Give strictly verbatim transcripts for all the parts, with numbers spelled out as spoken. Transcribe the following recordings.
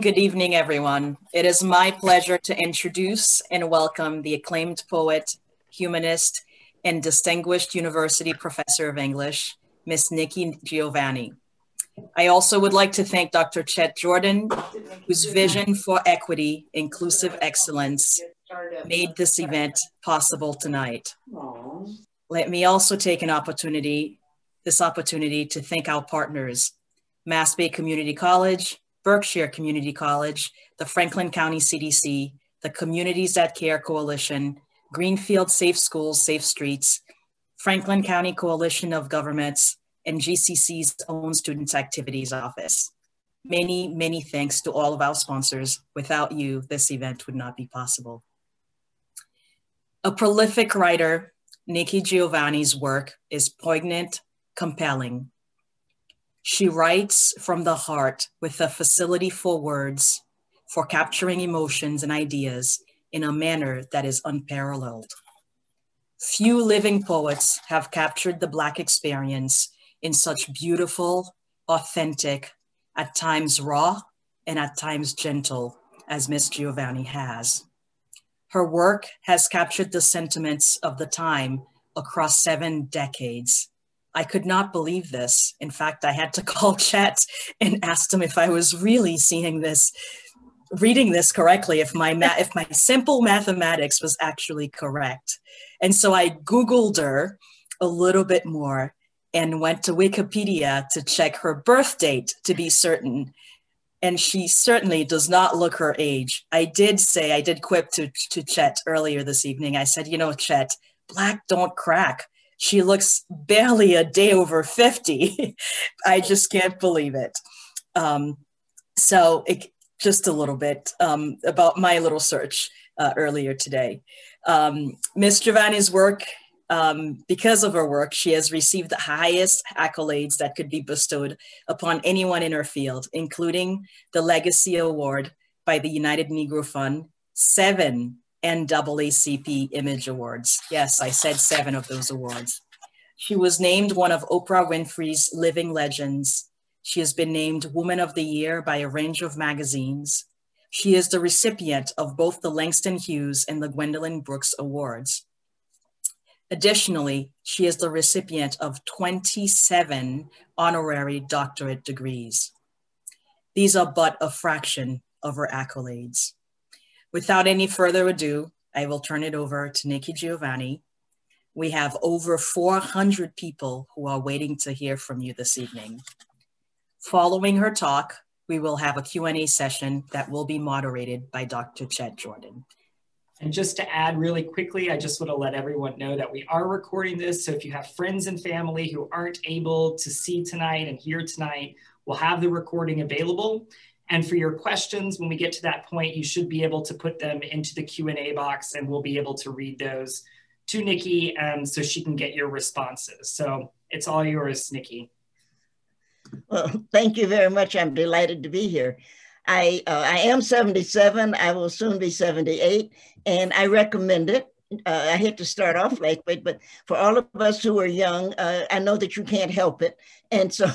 Good evening, everyone. It is my pleasure to introduce and welcome the acclaimed poet, humanist, and distinguished university professor of English, Miss Nikki Giovanni. I also would like to thank Doctor Chet Jordan, whose vision for equity, inclusive excellence, made this event possible tonight. Let me also take an opportunity, this opportunity to thank our partners, Mass Bay Community College, Berkshire Community College, the Franklin County C D C, the Communities That Care Coalition, Greenfield Safe Schools, Safe Streets, Franklin County Coalition of Governments, and G C C's own Students Activities Office. Many, many thanks to all of our sponsors. Without you, this event would not be possible. A prolific writer, Nikki Giovanni's work is poignant, compelling. She writes from the heart with a facility for words, for capturing emotions and ideas in a manner that is unparalleled. Few living poets have captured the Black experience in such beautiful, authentic, at times raw, and at times gentle, as Miss Giovanni has. Her work has captured the sentiments of the time across seven decades. I could not believe this. In fact, I had to call Chet and ask him if I was really seeing this, reading this correctly, if my, ma if my simple mathematics was actually correct. And so I Googled her a little bit more and went to Wikipedia to check her birth date to be certain. And she certainly does not look her age. I did say, I did quip to, to Chet earlier this evening. I said, you know, Chet, Black don't crack. She looks barely a day over fifty. I just can't believe it. Um, so it, just a little bit um, about my little search uh, earlier today. Um, Miss Giovanni's work, um, because of her work, she has received the highest accolades that could be bestowed upon anyone in her field, including the Legacy Award by the United Negro Fund, seven N double A C P Image Awards. Yes, I said seven of those awards. She was named one of Oprah Winfrey's Living Legends. She has been named Woman of the Year by a range of magazines. She is the recipient of both the Langston Hughes and the Gwendolyn Brooks Awards. Additionally, she is the recipient of twenty-seven honorary doctorate degrees. These are but a fraction of her accolades. Without any further ado, I will turn it over to Nikki Giovanni. We have over four hundred people who are waiting to hear from you this evening. Following her talk, we will have a Q and A session that will be moderated by Doctor Chet Jordan. And just to add really quickly, I just want to let everyone know that we are recording this. So if you have friends and family who aren't able to see tonight and hear tonight, we'll have the recording available. And for your questions, when we get to that point, you should be able to put them into the Q and A box and we'll be able to read those to Nikki um, so she can get your responses. So it's all yours, Nikki. Well, thank you very much. I'm delighted to be here. I, uh, I am seventy-seven. I will soon be seventy-eight, and I recommend it. Uh, I hate to start off like that, but for all of us who are young, uh, I know that you can't help it. And so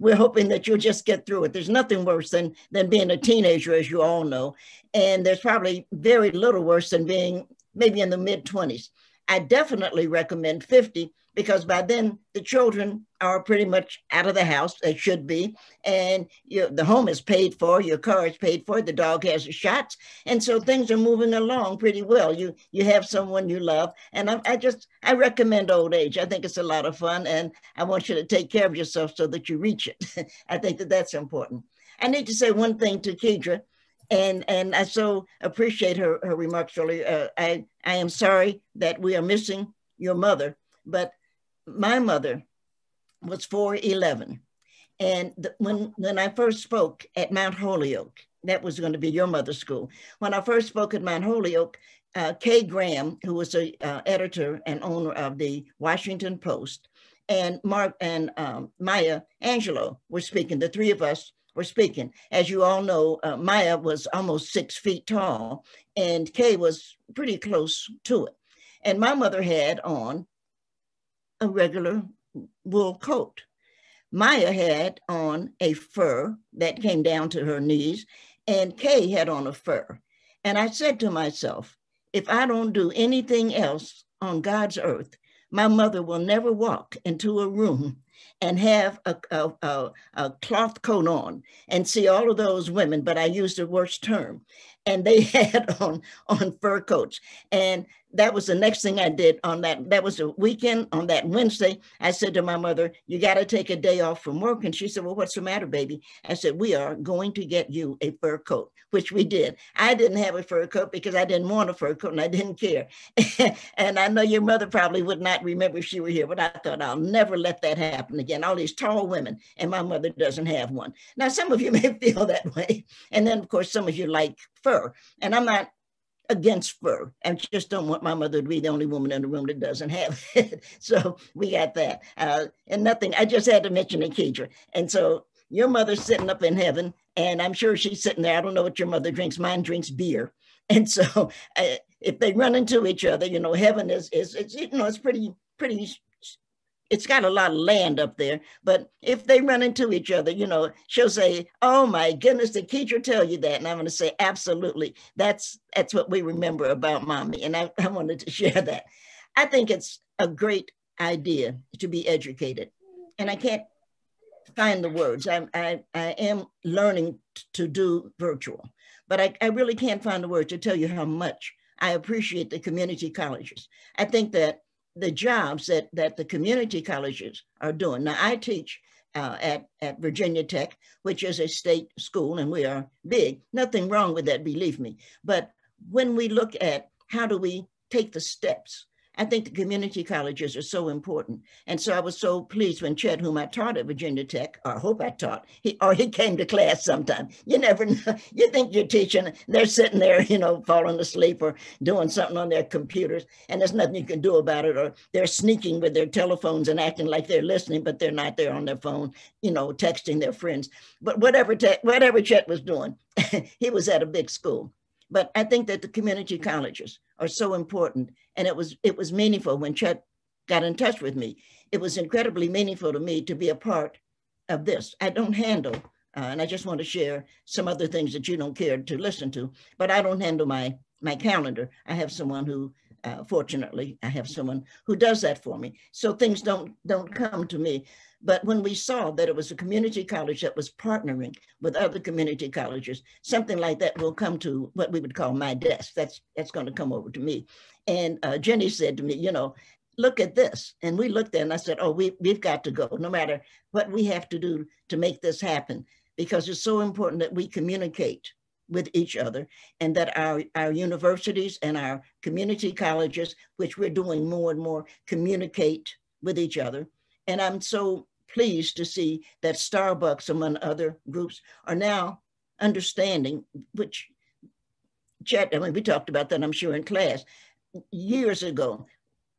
we're hoping that you'll just get through it. There's nothing worse than, than being a teenager, as you all know. And there's probably very little worse than being maybe in the mid twenties. I definitely recommend fifty, because by then the children are pretty much out of the house. They should be. And you, the home is paid for, your car is paid for, the dog has his shots. And so things are moving along pretty well. You you have someone you love. And I, I just, I recommend old age. I think it's a lot of fun. And I want you to take care of yourself so that you reach it. I think that that's important. I need to say one thing to Kedra. And, and I so appreciate her, her remarks earlier. Uh, I, I am sorry that we are missing your mother, but my mother was four eleven. And the, when, when I first spoke at Mount Holyoke, that was going to be your mother's school. When I first spoke at Mount Holyoke, uh, Kay Graham, who was the uh, editor and owner of the Washington Post, and, Mark, and um, Maya Angelou were speaking. The three of us were speaking. As you all know, uh, Maya was almost six feet tall, and Kay was pretty close to it. And my mother had on a regular wool coat. Maya had on a fur that came down to her knees, and Kay had on a fur. And I said to myself, if I don't do anything else on God's earth, my mother will never walk into a room and have a, a, a, a cloth coat on and see all of those women, but I used the worst term, and they had on, on fur coats. And that was the next thing I did on that, that was a weekend, on that Wednesday, I said to my mother, you gotta take a day off from work. And she said, well, what's the matter, baby? I said, we are going to get you a fur coat, which we did. I didn't have a fur coat because I didn't want a fur coat and I didn't care. And I know your mother probably would not remember if she were here, but I thought I'll never let that happen again. All these tall women and my mother doesn't have one. Now, some of you may feel that way. And then of course, some of you like fur, and I'm not against fur. I just don't want my mother to be the only woman in the room that doesn't have it. So we got that. Uh, and nothing, I just had to mention it, Kedra. And so your mother's sitting up in heaven, and I'm sure she's sitting there. I don't know what your mother drinks. Mine drinks beer. And so uh, if they run into each other, you know, heaven is, is it's, you know, it's pretty, pretty, it's got a lot of land up there, but if they run into each other, you know, she'll say, oh my goodness, did Keitra tell you that? And I'm gonna say, absolutely. That's that's what we remember about Mommy. And I, I wanted to share that. I think it's a great idea to be educated. And I can't find the words. I, I, I am learning to do virtual, but I, I really can't find the words to tell you how much I appreciate the community colleges. I think that the jobs that, that the community colleges are doing. Now, I teach uh, at, at Virginia Tech, which is a state school, and we are big. Nothing wrong with that, believe me. But when we look at how do we take the steps, I think the community colleges are so important. And so I was so pleased when Chet, whom I taught at Virginia Tech, or I hope I taught, he, or he came to class sometime. You never know. You think you're teaching, they're sitting there, you know, falling asleep or doing something on their computers, and there's nothing you can do about it, or they're sneaking with their telephones and acting like they're listening, but they're not there on their phone, you know, texting their friends. But whatever, whatever Chet was doing, he was at a big school. But I think that the community colleges are so important. And it was it was meaningful when Chet got in touch with me. It was incredibly meaningful to me to be a part of this. I don't handle, uh, and I just want to share some other things that you don't care to listen to, but I don't handle my, my calendar. I have someone who, uh, fortunately, I have someone who does that for me. So things don't, don't come to me. But when we saw that it was a community college that was partnering with other community colleges, something like that will come to what we would call my desk. That's that's going to come over to me. And uh, Jenny said to me, you know, look at this. And we looked at it and I said, oh, we, we've got to go, no matter what we have to do to make this happen, because it's so important that we communicate with each other and that our, our universities and our community colleges, which we're doing more and more, communicate with each other. And I'm so pleased to see that Starbucks, among other groups, are now understanding, which Chet, I mean, we talked about that, I'm sure, in class years ago,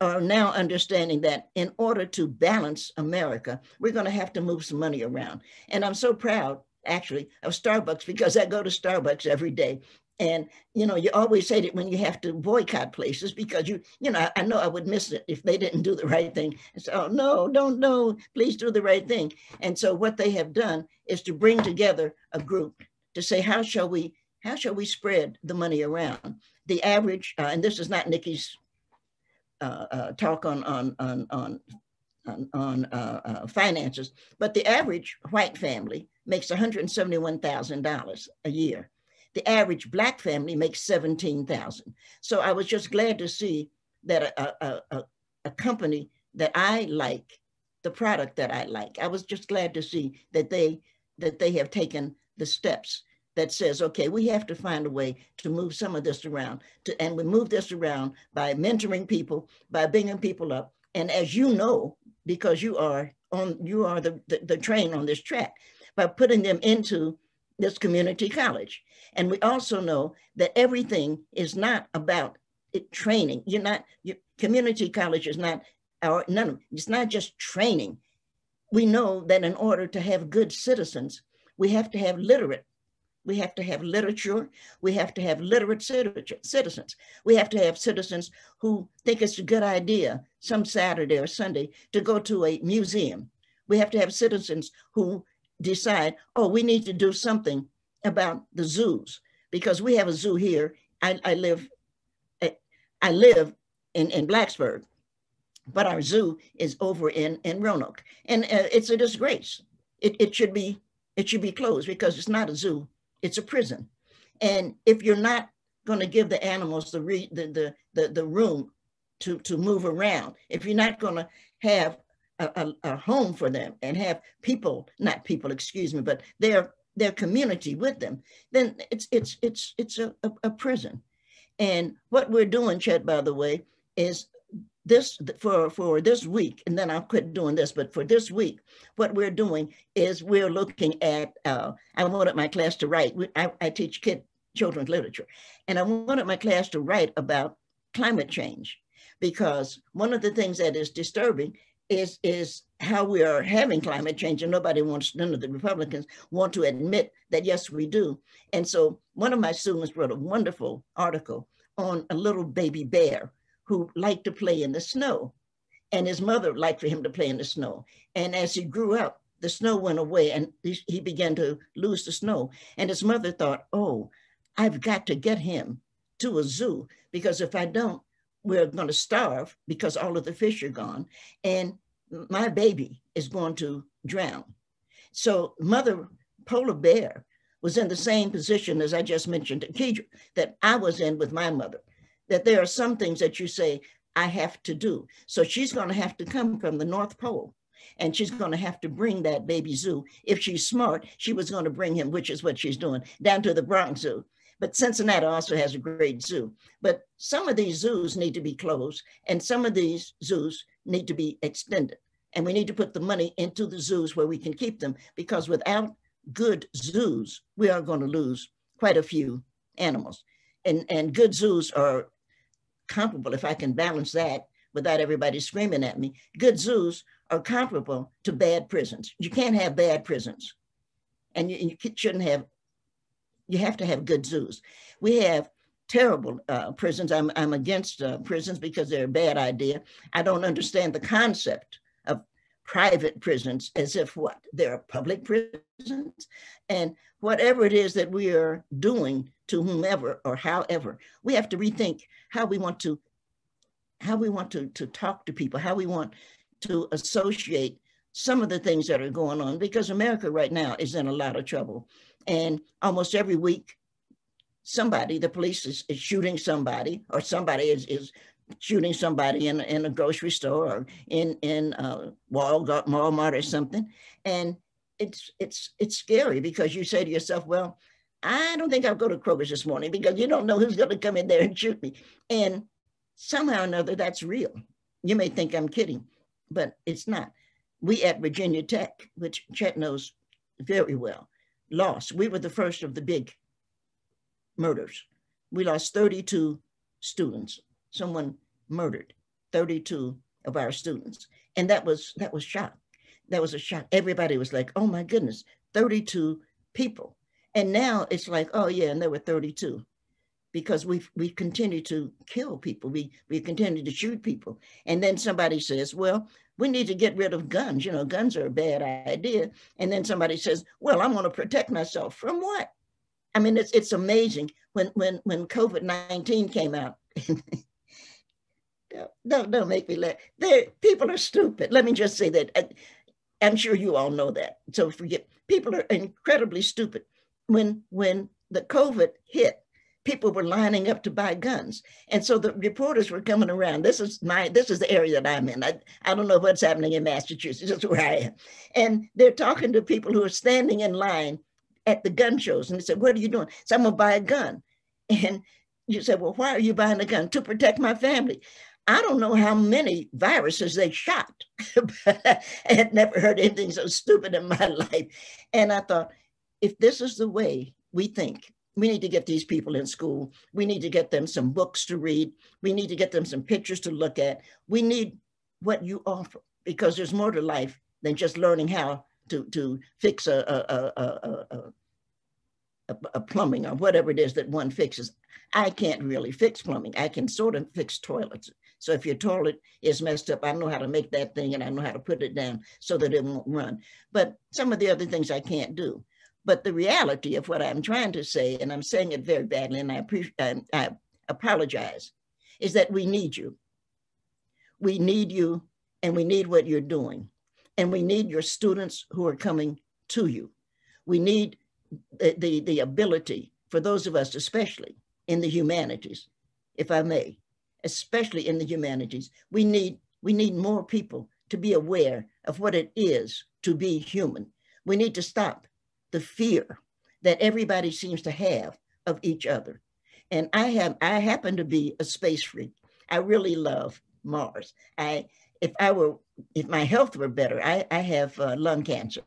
are now understanding that in order to balance America, we're going to have to move some money around. And I'm so proud, actually, of Starbucks, because I go to Starbucks every day. And, you know, you always hate it when you have to boycott places because you, you know, I, I know I would miss it if they didn't do the right thing. So, oh, no, don't, no, please do the right thing. And so what they have done is to bring together a group to say, how shall we, how shall we spread the money around? The average, uh, and this is not Nikki's uh, uh, talk on, on, on, on, on, on uh, uh, finances, but the average white family makes one hundred seventy-one thousand dollars a year. The average Black family makes seventeen thousand dollars. So I was just glad to see that a, a, a, a company that I like, the product that I like, I was just glad to see that they, that they have taken the steps that says, okay, we have to find a way to move some of this around. To, and we move this around by mentoring people, by bringing people up. And as you know, because you are, on, you are the, the, the train on this track, by putting them into this community college. And we also know that everything is not about it training. You're not, your community college is not, our, none, it's not just training. We know that in order to have good citizens, we have to have literate. We have to have literature. We have to have literate citizens. We have to have citizens who think it's a good idea some Saturday or Sunday to go to a museum. We have to have citizens who decide, oh, we need to do something about the zoos, because we have a zoo here. I, I live I live in, in Blacksburg, but our zoo is over in, in Roanoke. And uh, it's a disgrace. It, it, should be, it should be closed, because it's not a zoo, it's a prison. And if you're not gonna give the animals the, re, the, the, the, the room to, to move around, if you're not gonna have a, a, a home for them and have people, not people, excuse me, but their, their community with them, then it's, it's, it's, it's a, a, a prison. And what we're doing, Chet, by the way, is this for, for this week, and then I'll quit doing this, but for this week, what we're doing is we're looking at, uh, I wanted my class to write, I, I teach kid children's literature, and I wanted my class to write about climate change, because one of the things that is disturbing is, is how we are having climate change, and nobody wants, none of the Republicans want to admit that, yes, we do. And so one of my students wrote a wonderful article on a little baby bear who liked to play in the snow, and his mother liked for him to play in the snow. And as he grew up, the snow went away and he began to lose the snow. And his mother thought, oh, I've got to get him to a zoo, because if I don't, we're going to starve because all of the fish are gone. And my baby is going to drown. So mother polar bear was in the same position as I just mentioned, Kedra, that I was in with my mother, that there are some things that you say, I have to do. So she's going to have to come from the North Pole, and she's going to have to bring that baby zoo. If she's smart, she was going to bring him, which is what she's doing, down to the Bronx Zoo. But Cincinnati also has a great zoo. But some of these zoos need to be closed, and some of these zoos need to be extended. And we need to put the money into the zoos where we can keep them, because without good zoos, we are going to lose quite a few animals. And, and good zoos are comparable, if I can balance that without everybody screaming at me, good zoos are comparable to bad prisons. You can't have bad prisons, and you, you shouldn't have. You have to have good zoos. We have terrible uh, prisons. I'm, I'm against uh, prisons because they're a bad idea. I don't understand the concept of private prisons as if what? There are public prisons. And whatever it is that we are doing to whomever or however, we have to rethink how we want to, how we want to, to talk to people, how we want to associate some of the things that are going on, because America right now is in a lot of trouble. And almost every week, somebody, the police is, is shooting somebody, or somebody is, is shooting somebody in, in a grocery store or in, in uh, Walmart, Walmart or something. And it's, it's, it's scary, because you say to yourself, well, I don't think I'll go to Kroger's this morning, because you don't know who's going to come in there and shoot me. And somehow or another, that's real. You may think I'm kidding, but it's not. We at Virginia Tech, which Chet knows very well, lost. We were the first of the big murders. We lost thirty-two students. Someone murdered thirty-two of our students. And that was, that was shock. That was a shock. Everybody was like, oh my goodness, thirty-two people. And now it's like, oh yeah, and there were thirty-two. Because we've, we continue to kill people. We, we continue to shoot people. And then somebody says, well, we need to get rid of guns. You know, guns are a bad idea. And then somebody says, well, I'm going to protect myself. From what? I mean, it's, it's amazing. When, when, when COVID nineteen came out, don't, don't make me laugh. They're, people are stupid. Let me just say that. I, I'm sure you all know that. So forget, people are incredibly stupid. When, when the COVID hit, people were lining up to buy guns. And so the reporters were coming around. This is my, this is the area that I'm in. I, I don't know what's happening in Massachusetts, that's where I am. And they're talking to people who are standing in line at the gun shows. And they said, what are you doing? So I'm gonna buy a gun. And you said, well, why are you buying a gun? To protect my family. I don't know how many viruses they shot, but I had never heard anything so stupid in my life. And I thought, if this is the way we think, we need to get these people in school. We need to get them some books to read. We need to get them some pictures to look at. We need what you offer, because there's more to life than just learning how to, to fix a, a, a, a, a, a plumbing or whatever it is that one fixes. I can't really fix plumbing. I can sort of fix toilets. So if your toilet is messed up, I know how to make that thing, and I know how to put it down so that it won't run. But some of the other things I can't do. But the reality of what I'm trying to say, and I'm saying it very badly, and I, pre- I, I apologize, is that we need you. We need you, and we need what you're doing. And we need your students who are coming to you. We need the, the, the ability for those of us, especially in the humanities, if I may, especially in the humanities, we need, we need more people to be aware of what it is to be human. We need to stop the fear that everybody seems to have of each other. And I have, I happen to be a space freak. I really love Mars. I, if I were, if my health were better, I, I have uh, lung cancer.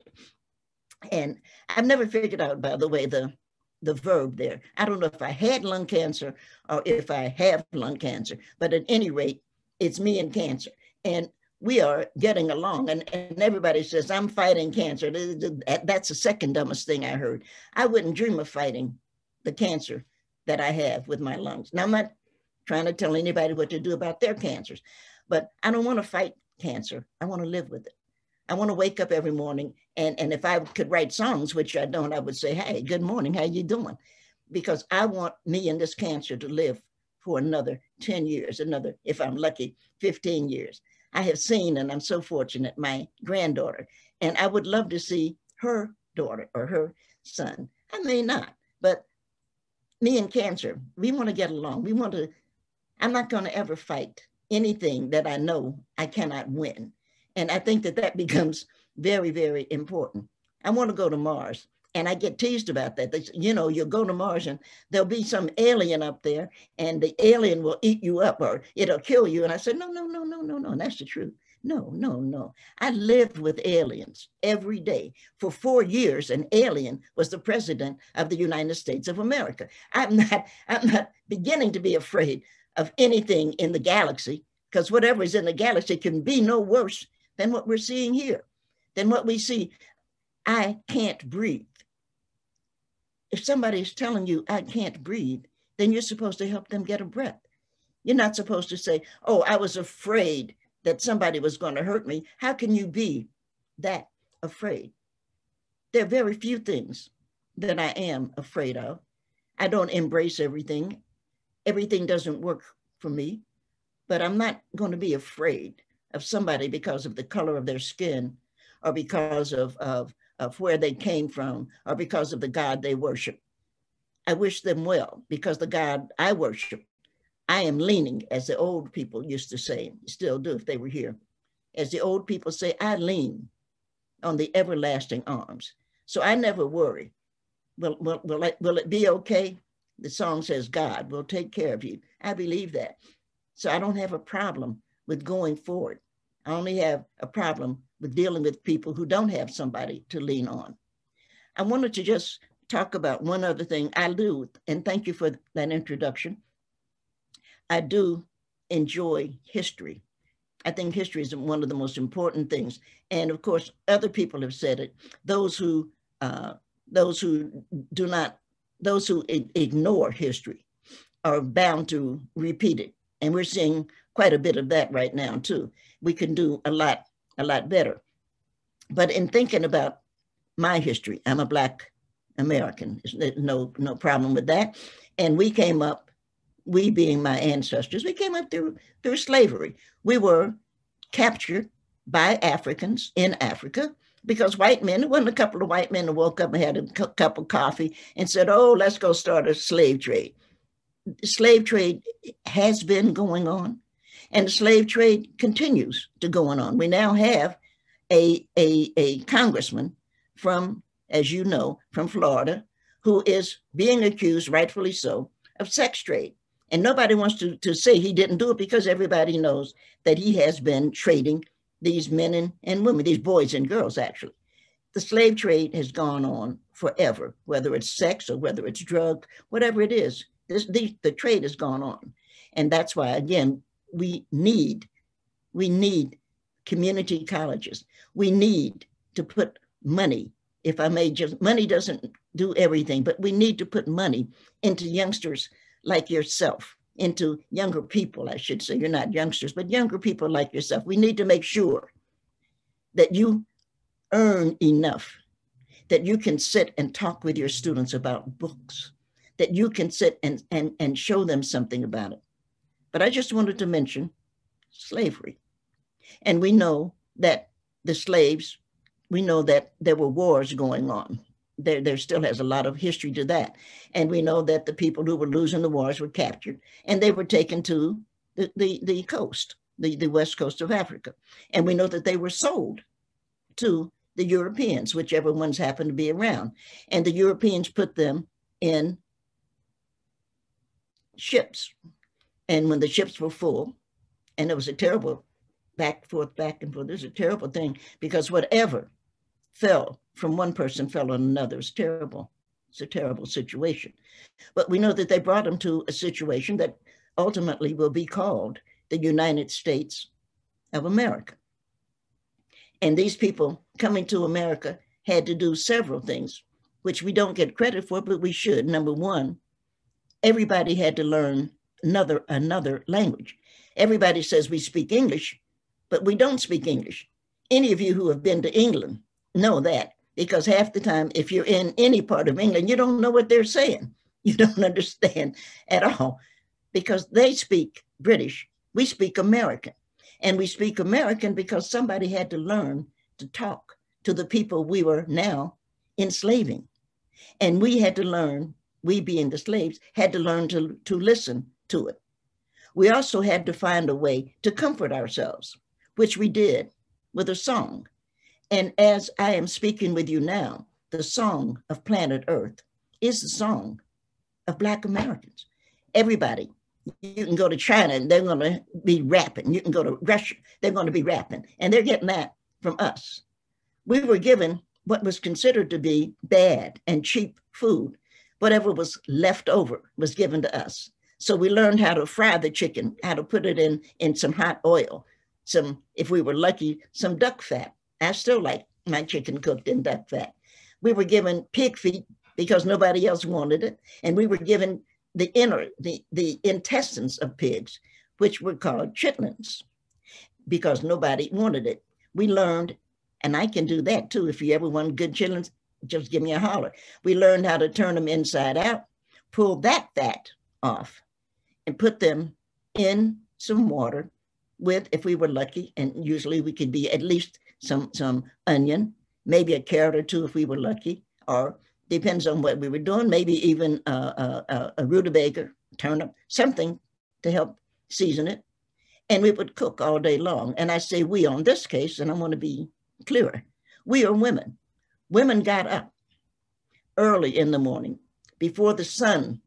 And I've never figured out, by the way, the, the verb there. I don't know if I had lung cancer or if I have lung cancer, but at any rate, it's me and cancer. And we are getting along, and, and everybody says, I'm fighting cancer. That's the second dumbest thing I heard. I wouldn't dream of fighting the cancer that I have with my lungs. Now, I'm not trying to tell anybody what to do about their cancers, but I don't want to fight cancer. I want to live with it. I want to wake up every morning, and, and if I could write songs, which I don't, I would say, hey, good morning, how you doing? Because I want me and this cancer to live for another ten years, another, if I'm lucky, fifteen years. I have seen, and I'm so fortunate, my granddaughter, and I would love to see her daughter or her son. I may not, but me and cancer, we want to get along. We want to, I'm not going to ever fight anything that I know I cannot win. And I think that that becomes very, very important. I want to go to Mars, and I get teased about that. They say, you know, you'll go to Mars and there'll be some alien up there and the alien will eat you up or it'll kill you. And I said, no, no, no, no, no, no. And that's the truth. No, no, no. I lived with aliens every day. For four years, an alien was the president of the United States of America. I'm not, I'm not beginning to be afraid of anything in the galaxy, because whatever is in the galaxy can be no worse than what we're seeing here, than what we see. I can't breathe. If somebody is telling you, I can't breathe, then you're supposed to help them get a breath. You're not supposed to say, oh, I was afraid that somebody was going to hurt me. How can you be that afraid? There are very few things that I am afraid of. I don't embrace everything. Everything doesn't work for me, but I'm not going to be afraid of somebody because of the color of their skin or because of, of of where they came from, or because of the God they worship. I wish them well, because the God I worship, I am leaning, as the old people used to say, still do if they were here. As the old people say, I lean on the everlasting arms. So I never worry. Will, will, will, I, will it be okay? The song says, God will take care of you. I believe that. So I don't have a problem with going forward. I only have a problem with dealing with people who don't have somebody to lean on. I wanted to just talk about one other thing I do, and thank you for that introduction. I do enjoy history. I think history is one of the most important things. And of course, other people have said it. Those who, uh, those who do not, those who ignore history are bound to repeat it. And we're seeing quite a bit of that right now too. We can do a lot a lot better. But in thinking about my history, I'm a Black American, there's no, no problem with that. And we came up, we being my ancestors, we came up through, through slavery. We were captured by Africans in Africa because white men, it wasn't a couple of white men who woke up and had a cup of coffee and said, oh, let's go start a slave trade. The slave trade has been going on. And the slave trade continues to going on. We now have a, a, a congressman from, as you know, from Florida, who is being accused, rightfully so, of sex trade. And nobody wants to, to say he didn't do it because everybody knows that he has been trading these men and, and women, these boys and girls, actually. The slave trade has gone on forever, whether it's sex or whether it's drug, whatever it is, this, the, the trade has gone on. And that's why, again, We need, we need community colleges. We need to put money, if I may just, money doesn't do everything, but we need to put money into youngsters like yourself, into younger people, I should say, you're not youngsters, but younger people like yourself. We need to make sure that you earn enough, that you can sit and talk with your students about books, that you can sit and, and, and show them something about it. But I just wanted to mention slavery. And we know that the slaves, we know that there were wars going on. There, there still has a lot of history to that. And we know that the people who were losing the wars were captured and they were taken to the, the, the coast, the, the west coast of Africa. And we know that they were sold to the Europeans, whichever ones happened to be around. And the Europeans put them in ships. And when the ships were full, and it was a terrible back, forth, back and forth, it was a terrible thing because whatever fell from one person fell on another. It's terrible. It's a terrible situation. But we know that they brought them to a situation that ultimately will be called the United States of America. And these people coming to America had to do several things, which we don't get credit for, but we should. Number one, everybody had to learn another, another language. Everybody says we speak English, but we don't speak English. Any of you who have been to England know that, because half the time, if you're in any part of England, you don't know what they're saying. You don't understand at all, because they speak British. We speak American, and we speak American because somebody had to learn to talk to the people we were now enslaving. And we had to learn, we being the slaves, had to learn to, to listen to it. We also had to find a way to comfort ourselves, which we did with a song. And as I am speaking with you now, the song of planet Earth is the song of Black Americans. Everybody, you can go to China and they're going to be rapping. You can go to Russia, they're going to be rapping. And they're getting that from us. We were given what was considered to be bad and cheap food. Whatever was left over was given to us. So we learned how to fry the chicken, how to put it in, in some hot oil, some, if we were lucky, some duck fat. I still like my chicken cooked in duck fat. We were given pig feet because nobody else wanted it. And we were given the inner, the, the intestines of pigs, which were called chitlins because nobody wanted it. We learned, and I can do that too. If you ever want good chitlins, just give me a holler. We learned how to turn them inside out, pull that fat off and put them in some water with, if we were lucky, and usually we could be at least some some onion, maybe a carrot or two if we were lucky, or depends on what we were doing, maybe even a, a, a rutabaga, turnip, something to help season it. And we would cook all day long. And I say we on this case, and I want to be clearer, we are women. Women got up early in the morning before the sun,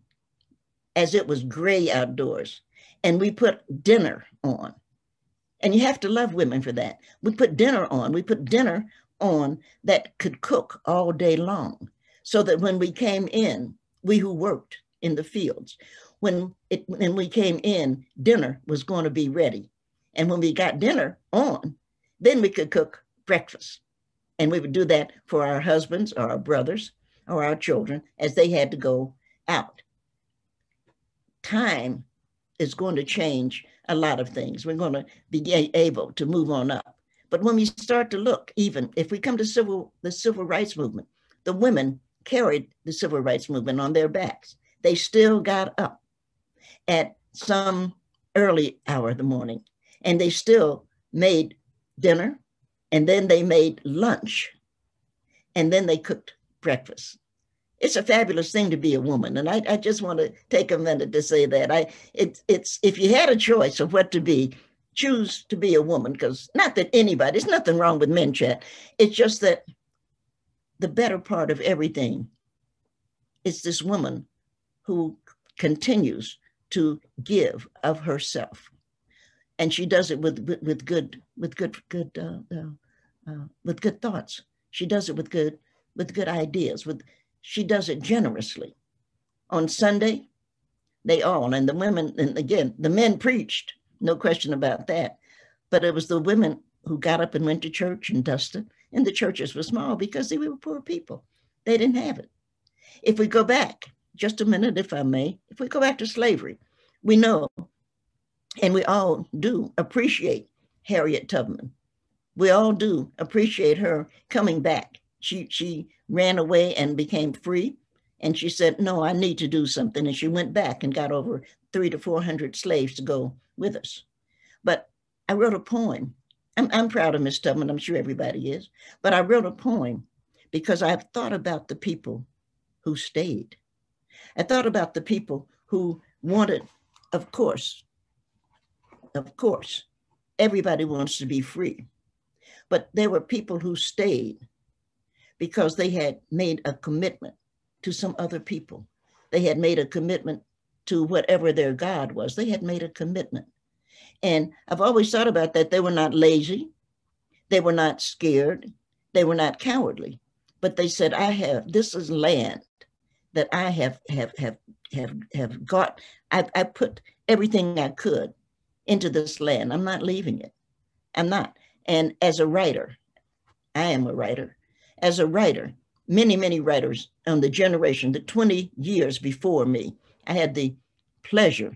as it was gray outdoors, and we put dinner on. And you have to love women for that. We put dinner on, we put dinner on that could cook all day long so that when we came in, we who worked in the fields, when, it, when we came in, dinner was going to be ready. And when we got dinner on, then we could cook breakfast. And we would do that for our husbands or our brothers or our children as they had to go out. Time is going to change a lot of things. We're going to be able to move on up. But when we start to look, even if we come to civil, the civil rights movement, the women carried the civil rights movement on their backs. They still got up at some early hour of the morning, and they still made dinner, and then they made lunch, and then they cooked breakfast. It's a fabulous thing to be a woman. And I, I just want to take a minute to say that. I, it, it's, if you had a choice of what to be, choose to be a woman, because not that anybody, there's nothing wrong with men, Chet. It's just that the better part of everything is this woman who continues to give of herself. And she does it with, with, with good, with good, good, uh, uh, uh, with good thoughts. She does it with good, with good ideas, with, she does it generously. On Sunday, they all, and the women, and again, the men preached, no question about that. But it was the women who got up and went to church and dusted, and the churches were small because they were poor people. They didn't have it. If we go back, just a minute if I may, if we go back to slavery, we know, and we all do appreciate Harriet Tubman. We all do appreciate her coming back she, she ran away and became free. And she said, no, I need to do something. And she went back and got over three to four hundred slaves to go with us. But I wrote a poem. I'm, I'm proud of Miss Tubman, I'm sure everybody is, but I wrote a poem because I've thought about the people who stayed. I thought about the people who wanted, of course, of course, everybody wants to be free. But there were people who stayed because they had made a commitment to some other people. They had made a commitment to whatever their God was. They had made a commitment. And I've always thought about that. They were not lazy. They were not scared. They were not cowardly. But they said, I have, this is land that I have have have have, have got. I, I put everything I could into this land. I'm not leaving it. I'm not. And as a writer, I am a writer. As a writer, many, many writers on the generation, the twenty years before me, I had the pleasure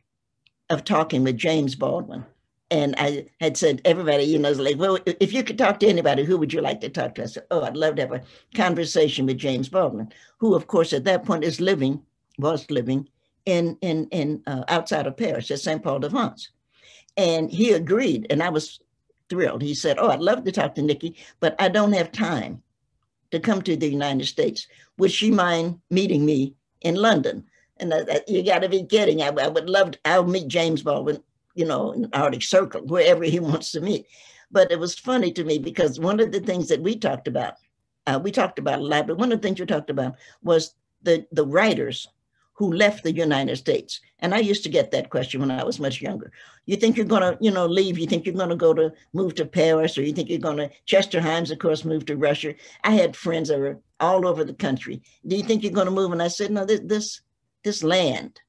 of talking with James Baldwin. And I had said, everybody, you know, like, well, if you could talk to anybody, who would you like to talk to? I said, oh, I'd love to have a conversation with James Baldwin, who, of course, at that point is living, was living in, in, in uh, outside of Paris at Saint Paul de France. And he agreed, and I was thrilled. He said, oh, I'd love to talk to Nikki, but I don't have time to come to the United States. Would she mind meeting me in London? And I, I, you got to be kidding. I, I would love to, I'll meet James Baldwin, you know, in the Arctic Circle, wherever he wants to meet. But it was funny to me because one of the things that we talked about, uh, we talked about a lot, but one of the things we talked about was the, the writers who left the United States. And I used to get that question when I was much younger. You think you're gonna, you know, leave, you think you're gonna go to, move to Paris, or you think you're gonna, Chester Himes, of course, moved to Russia. I had friends that were all over the country. Do you think you're gonna move? And I said, no, this, this, this land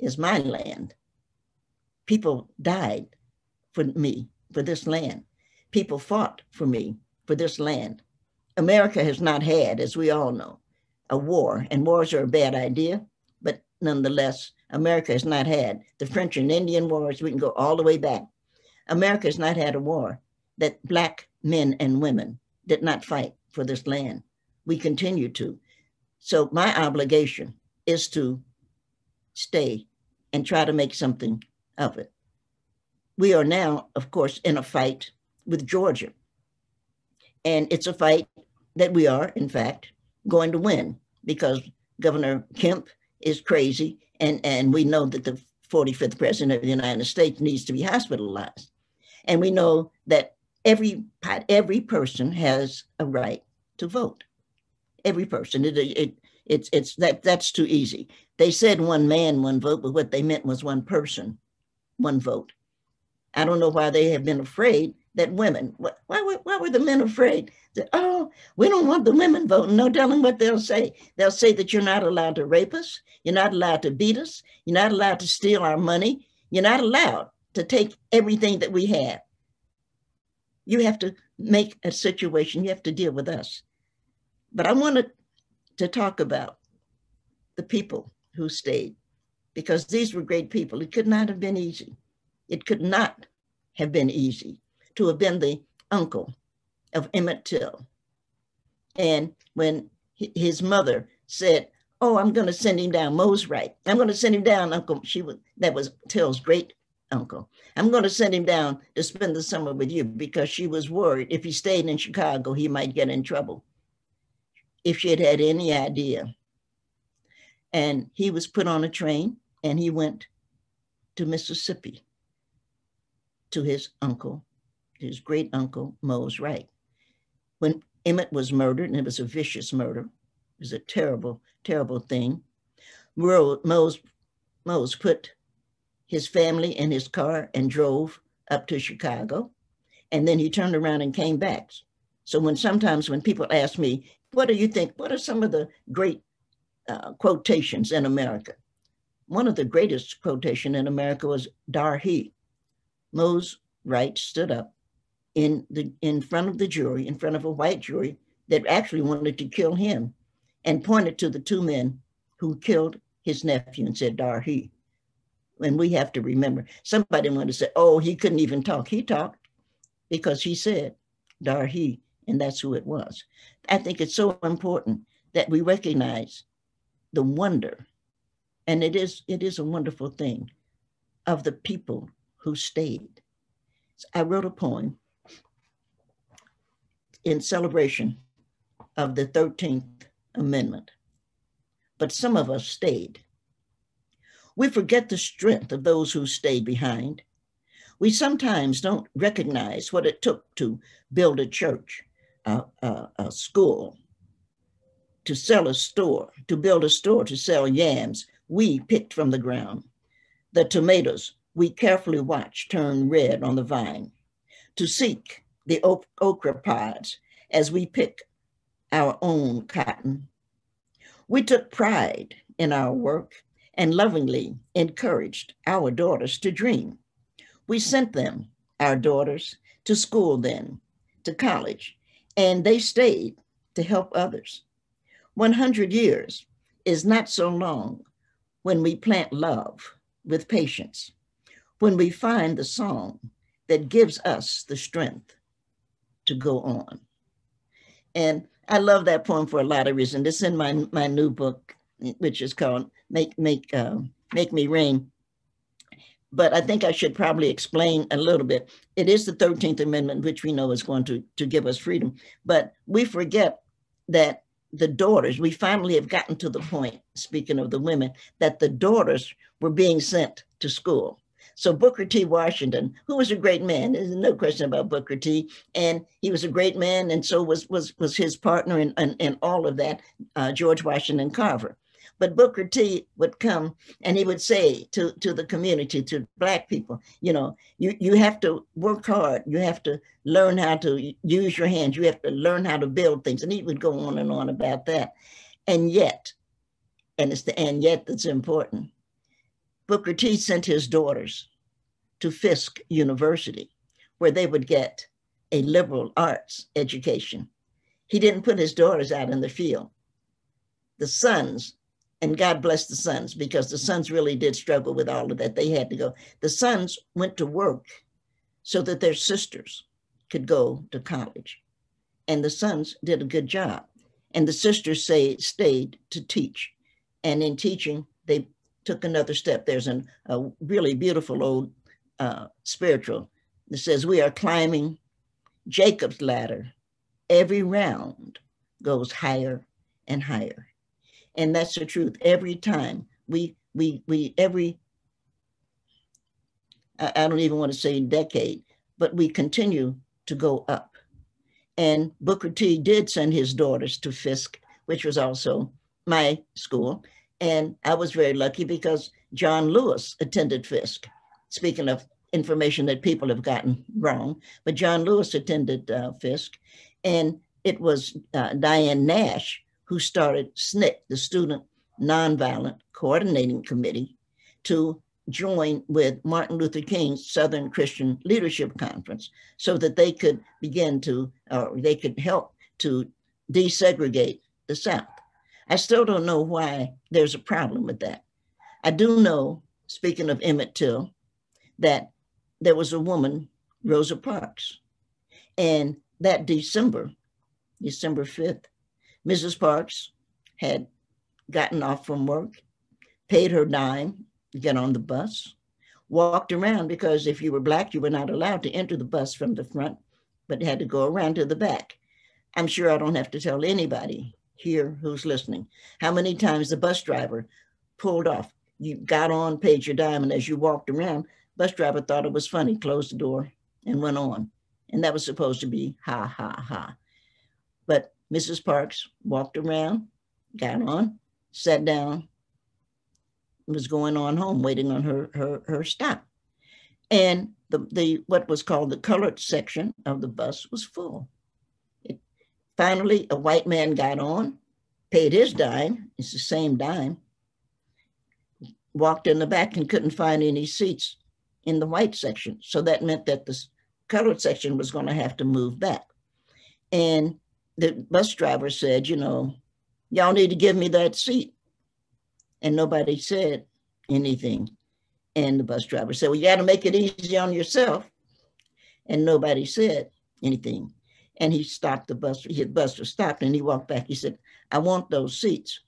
is my land. People died for me, for this land. People fought for me, for this land. America has not had, as we all know, a war, and wars are a bad idea. Nonetheless, America has not had the French and Indian wars. We can go all the way back. America has not had a war that Black men and women did not fight for this land. We continue to. So my obligation is to stay and try to make something of it. We are now, of course, in a fight with Georgia. And it's a fight that we are, in fact, going to win because Governor Kemp is crazy, and, and we know that the forty-fifth president of the United States needs to be hospitalized. And we know that every, every person has a right to vote. Every person, it, it, it's, it's, that, that's too easy. They said one man, one vote, but what they meant was one person, one vote. I don't know why they have been afraid that women, why, why, why were the men afraid? That, oh, we don't want the women voting. No telling what they'll say. They'll say that you're not allowed to rape us. You're not allowed to beat us. You're not allowed to steal our money. You're not allowed to take everything that we have. You have to make a situation. You have to deal with us. But I wanted to talk about the people who stayed because these were great people. It could not have been easy. It could not have been easy to have been the uncle of Emmett Till. And when his mother said, oh, I'm gonna send him down, Mose Wright. I'm gonna send him down, uncle, she was, that was Till's great uncle. I'm gonna send him down to spend the summer with you because she was worried if he stayed in Chicago, he might get in trouble. If she had had any idea. And he was put on a train and he went to Mississippi to his uncle, his great uncle, Mose Wright. When Emmett was murdered, and it was a vicious murder, it was a terrible, terrible thing, Mose, Mose put his family in his car and drove up to Chicago. And then he turned around and came back. So when sometimes when people ask me, what do you think, what are some of the great uh, quotations in America? One of the greatest quotation in America was Darhe. Mose Wright stood up in the in front of the jury, in front of a white jury that actually wanted to kill him, and pointed to the two men who killed his nephew and said, Darhe. And we have to remember, somebody wanted to say, oh, he couldn't even talk. He talked because he said, Darhe, and that's who it was. I think it's so important that we recognize the wonder, and it is, it is a wonderful thing, of the people who stayed. So I wrote a poem in celebration of the thirteenth amendment, but some of us stayed. We forget the strength of those who stayed behind. We sometimes don't recognize what it took to build a church, a, a, a school, to sell a store, to build a store to sell yams we picked from the ground, the tomatoes we carefully watched turn red on the vine, to seek the okra pods as we pick our own cotton. We took pride in our work and lovingly encouraged our daughters to dream. We sent them, our daughters, to school then, to college, and they stayed to help others. one hundred years is not so long when we plant love with patience, when we find the song that gives us the strength to go on. And I love that poem for a lot of reasons. It's in my, my new book, which is called Make, Make, uh, Make Me Ring. But I think I should probably explain a little bit. It is the thirteenth amendment, which we know is going to, to give us freedom. But we forget that the daughters, we finally have gotten to the point, speaking of the women, that the daughters were being sent to school. So Booker T. Washington, who was a great man, there's no question about Booker T. And he was a great man, and so was, was, was his partner in, in, in all of that, uh, George Washington Carver. But Booker T would come and he would say to, to the community, to Black people, you know, you, you have to work hard. You have to learn how to use your hands. You have to learn how to build things. And he would go on and on about that. And yet, and it's the and yet that's important, Booker T sent his daughters to Fisk University, where they would get a liberal arts education. He didn't put his daughters out in the field. The sons, and God bless the sons, because the sons really did struggle with all of that. They had to go. The sons went to work so that their sisters could go to college. And the sons did a good job. And the sisters say, stayed to teach. And in teaching, they took another step. There's an, a really beautiful old uh, spiritual that says, we are climbing Jacob's ladder. Every round goes higher and higher. And that's the truth. Every time we, we, we, every, I don't even want to say decade, but we continue to go up. And Booker T did send his daughters to Fisk, which was also my school. And I was very lucky because John Lewis attended Fisk. Speaking of information that people have gotten wrong, but John Lewis attended uh, Fisk. And it was uh, Diane Nash who started SNCC, the Student Nonviolent Coordinating Committee, to join with Martin Luther King's Southern Christian Leadership Conference so that they could begin to, or they could help to desegregate the South. I still don't know why there's a problem with that. I do know, speaking of Emmett Till, that there was a woman, Rosa Parks, and that December, December fifth, Missus Parks had gotten off from work, paid her dime to get on the bus, walked around because if you were Black, you were not allowed to enter the bus from the front, but had to go around to the back. I'm sure I don't have to tell anybody here who's listening how many times the bus driver pulled off. You got on, paid your dime, and as you walked around, bus driver thought it was funny, closed the door and went on. And that was supposed to be ha, ha, ha. But Missus Parks walked around, got on, sat down, was going on home, waiting on her, her, her stop. And the, the what was called the colored section of the bus was full. It, finally, a white man got on, paid his dime, it's the same dime, walked in the back and couldn't find any seats in the white section. So that meant that the colored section was going to have to move back. And the bus driver said, you know, y'all need to give me that seat. And nobody said anything. And the bus driver said, well, you got to make it easy on yourself. And nobody said anything. And he stopped the bus, his bus was stopped, and he walked back. He said, I want those seats.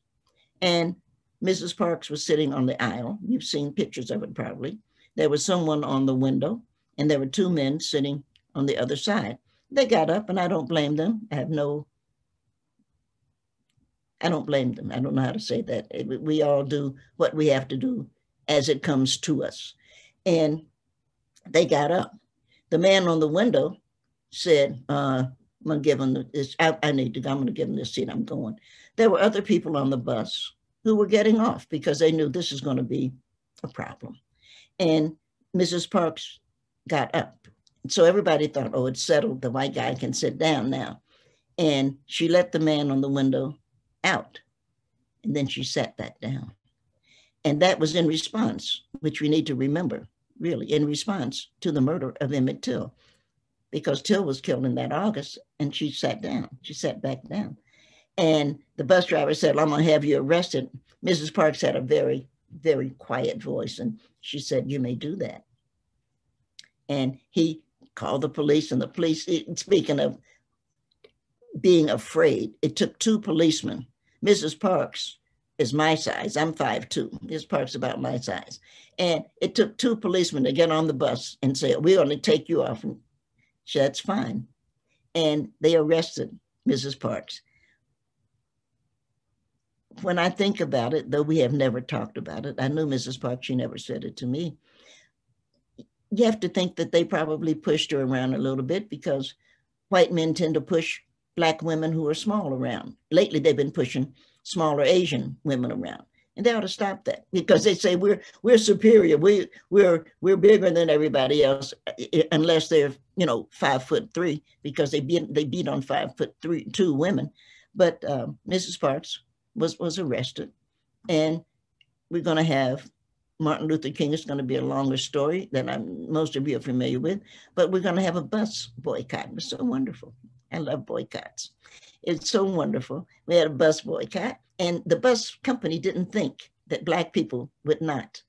And Missus Parks was sitting on the aisle. You've seen pictures of it probably. There was someone on the window, and there were two men sitting on the other side. They got up, and I don't blame them. I have no, I don't blame them. I don't know how to say that. We all do what we have to do as it comes to us. And they got up. The man on the window said, uh, I'm gonna give him this, I, I need to go, I'm gonna give him this seat, I'm going. There were other people on the bus who were getting off because they knew this is gonna be a problem. And Missus Parks got up. So everybody thought, oh, it's settled, the white guy can sit down now. And she let the man on the window out. And then she sat back down. And that was in response, which we need to remember, really, in response to the murder of Emmett Till, because Till was killed in that August, and she sat down, she sat back down. And the bus driver said, I'm gonna have you arrested. Missus Parks had a very, very quiet voice, and she said, you may do that. And he called the police, and the police, speaking of being afraid, it took two policemen. Missus Parks is my size, I'm five two, Missus Parks about my size. And it took two policemen to get on the bus and say, we're gonna take you off. And she, that's fine. And they arrested Missus Parks. When I think about it, though we have never talked about it, I knew Missus Parks, she never said it to me. You have to think that they probably pushed her around a little bit because white men tend to push Black women who are small around. Lately, they've been pushing smaller Asian women around. And they ought to stop that because they say we're we're superior, we we're we're bigger than everybody else, unless they're you know five foot three because they beat they beat on five foot three two women. But uh, Missus Parks was was arrested, and we're going to have Martin Luther King. It's going to be a longer story that I'm most of you are familiar with, but we're going to have a bus boycott. It's so wonderful. I love boycotts. It's so wonderful. We had a bus boycott. And the bus company didn't think that Black people would not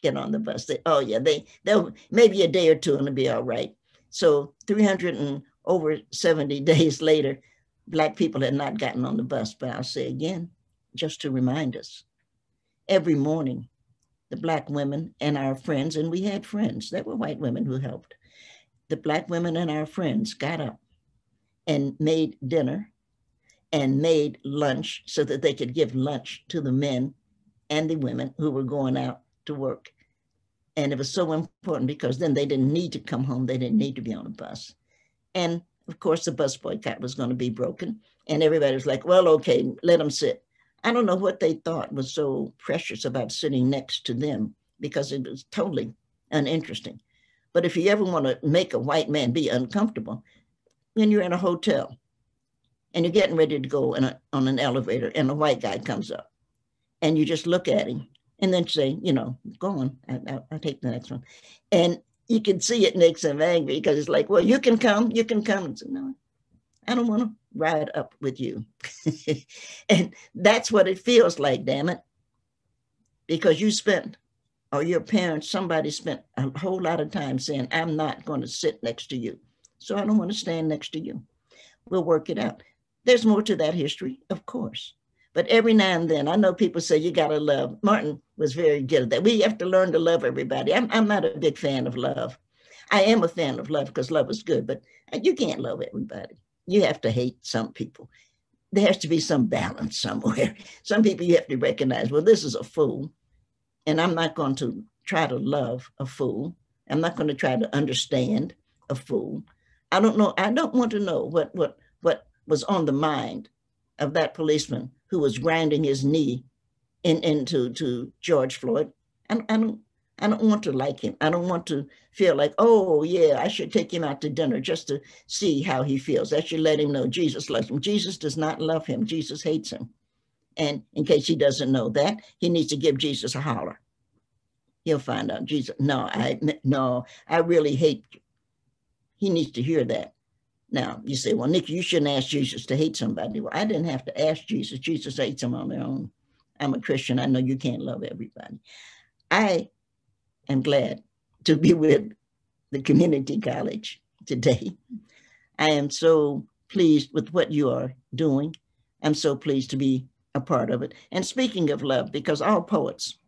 get on the bus. They, oh yeah, they they'll maybe a day or two and it'll be all right. So three hundred and over seventy days later, Black people had not gotten on the bus. But I'll say again, just to remind us, every morning, the Black women and our friends, and we had friends, there were white women who helped. The Black women and our friends got up and made dinner and made lunch so that they could give lunch to the men and the women who were going out to work. And it was so important because then they didn't need to come home. They didn't need to be on a bus. And of course, the bus boycott was going to be broken. And everybody was like, well, okay, let them sit. I don't know what they thought was so precious about sitting next to them because it was totally uninteresting. But if you ever want to make a white man be uncomfortable, then you're in a hotel and you're getting ready to go in a, on an elevator and a white guy comes up and you just look at him and then say, you know, go on, I, I, I'll take the next one. And you can see it makes him angry because it's like, well, you can come, you can come. And say, no, I don't want to ride up with you. And that's what it feels like, damn it. Because you spent, or your parents, somebody spent a whole lot of time saying, I'm not going to sit next to you. So I don't want to stand next to you. We'll work it out. There's more to that history, of course. But every now and then, I know people say, you gotta love. Martin was very good at that. We have to learn to love everybody. I'm, I'm not a big fan of love. I am a fan of love because love is good, but you can't love everybody. You have to hate some people. There has to be some balance somewhere. Some people you have to recognize, well, this is a fool, and I'm not going to try to love a fool. I'm not going to try to understand a fool. I don't know, I don't want to know what, what, what, was on the mind of that policeman who was grinding his knee in, into to George Floyd. I, I, don't, I don't want to like him. I don't want to feel like, oh yeah, I should take him out to dinner just to see how he feels. I should let him know Jesus loves him. Jesus does not love him. Jesus hates him. And in case he doesn't know that, he needs to give Jesus a holler. He'll find out Jesus, no, I, no, I really hate you. He needs to hear that. Now, you say, well, Nikki, you shouldn't ask Jesus to hate somebody. Well, I didn't have to ask Jesus. Jesus hates them on their own. I'm a Christian. I know you can't love everybody. I am glad to be with the community college today. I am so pleased with what you are doing. I'm so pleased to be a part of it. And speaking of love, because all poets,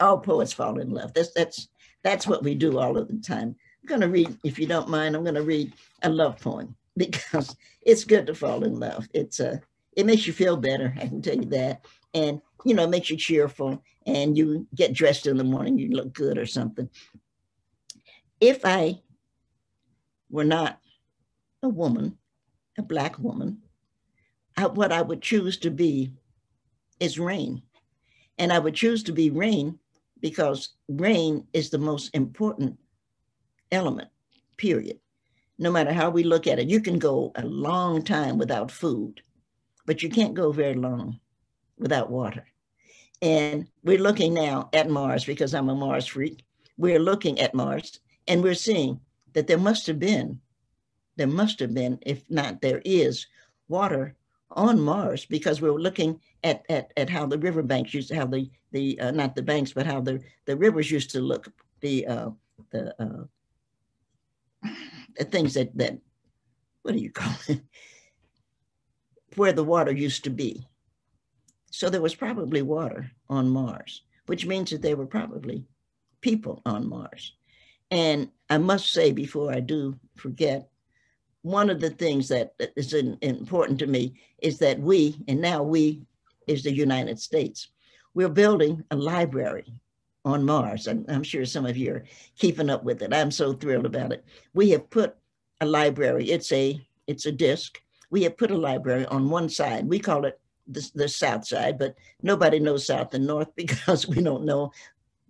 all poets fall in love. That's, that's, that's what we do all of the time. I'm going to read, if you don't mind, I'm going to read a love poem because it's good to fall in love. It's a, it makes you feel better, I can tell you that. And, you know, it makes you cheerful and you get dressed in the morning, you look good or something. If I were not a woman, a Black woman, I, what I would choose to be is rain. And I would choose to be rain because rain is the most important element, period. No matter how we look at it, you can go a long time without food, but you can't go very long without water. And we're looking now at Mars, because I'm a Mars freak. We're looking at Mars and we're seeing that there must have been, there must have been, if not there is, water on Mars, because we were looking at, at, at how the riverbanks used to, how the, the uh, not the banks, but how the, the rivers used to look, the uh, the, uh, the things that, that, what do you call it, where the water used to be. So there was probably water on Mars, which means that there were probably people on Mars. And I must say, before I do forget, one of the things that is in, important to me is that we, and now we is the United States, we're building a library on Mars. I'm, I'm sure some of you are keeping up with it. I'm so thrilled about it. We have put a library, it's a, it's a disc. We have put a library on one side. We call it the, the South side, but nobody knows South and North because we don't know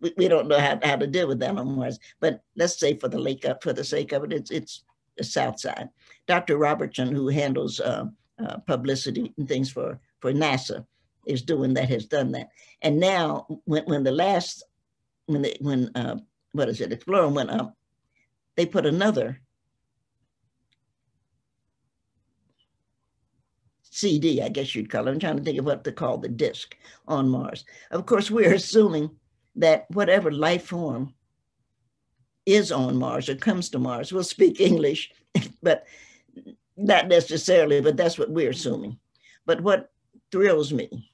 we, we don't know how, how to deal with that on Mars. But let's say for the lake up, for the sake of it, it's it's the South side. Doctor Robertson, who handles uh, uh, publicity and things for, for NASA, is doing that, has done that. And now when, when the last, when, they, when uh, what is it, Explorer went up, they put another C D, I guess you'd call it. I'm trying to think of what to call the disc on Mars. Of course, we're assuming that whatever life form is on Mars or comes to Mars will speak English, but not necessarily, but that's what we're assuming. But what thrills me